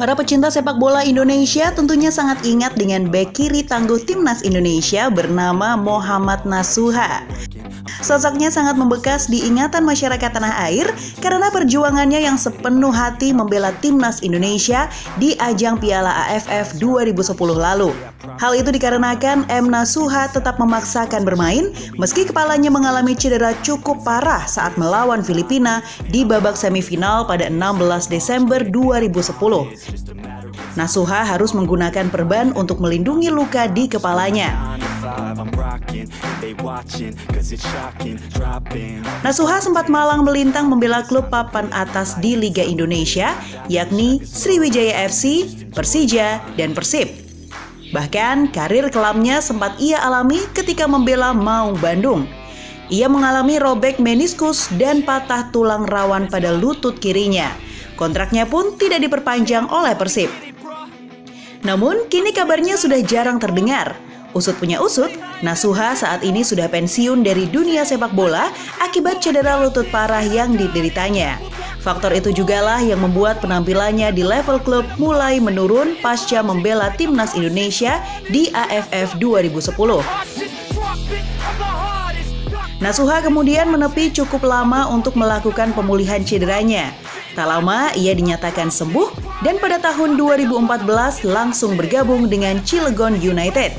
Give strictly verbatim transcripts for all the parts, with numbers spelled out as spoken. Para pecinta sepak bola Indonesia tentunya sangat ingat dengan bek kiri tangguh Timnas Indonesia bernama Mohammad Nasuha. Sosoknya sangat membekas di ingatan masyarakat tanah air karena perjuangannya yang sepenuh hati membela Timnas Indonesia di ajang Piala A F F dua ribu sepuluh lalu. Hal itu dikarenakan M. Nasuha tetap memaksakan bermain meski kepalanya mengalami cedera cukup parah saat melawan Filipina di babak semifinal pada enam belas Desember dua ribu sepuluh. Nasuha harus menggunakan perban untuk melindungi luka di kepalanya. Nasuha sempat malang melintang membela klub papan atas di Liga Indonesia, yakni Sriwijaya F C, Persija, dan Persib. Bahkan karir kelamnya sempat ia alami ketika membela Maung Bandung. Ia mengalami robek meniskus dan patah tulang rawan pada lutut kirinya. Kontraknya pun tidak diperpanjang oleh Persib. Namun, kini kabarnya sudah jarang terdengar. Usut punya usut, Nasuha saat ini sudah pensiun dari dunia sepak bola akibat cedera lutut parah yang dideritanya. Faktor itu jugalah yang membuat penampilannya di level klub mulai menurun pasca membela Timnas Indonesia di A F F dua ribu sepuluh. Nasuha kemudian menepi cukup lama untuk melakukan pemulihan cederanya. Tak lama, ia dinyatakan sembuh dan pada tahun dua ribu empat belas langsung bergabung dengan Cilegon United.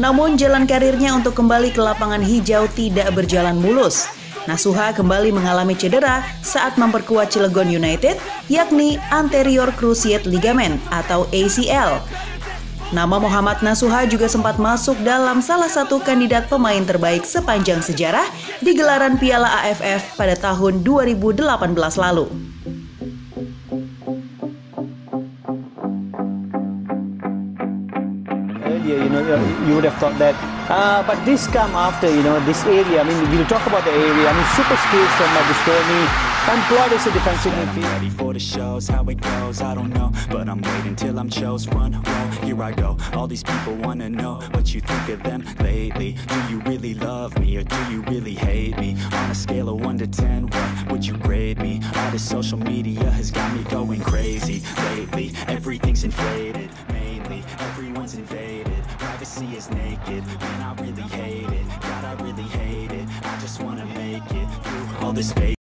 Namun, jalan karirnya untuk kembali ke lapangan hijau tidak berjalan mulus. Nasuha kembali mengalami cedera saat memperkuat Cilegon United, yakni anterior cruciate ligament atau A C L. Nama Mohammad Nasuha juga sempat masuk dalam salah satu kandidat pemain terbaik sepanjang sejarah di gelaran Piala A F F pada tahun dua ribu delapan belas lalu. You know, you would have thought that, uh, but this come after, you know, this area. I mean, we'll talk about the area. I mean, super skills from Magistoni, employed as a defensive midfielder. Privacy is naked, man, I really hate it. God, I really hate it. I just wanna make it through all this fake.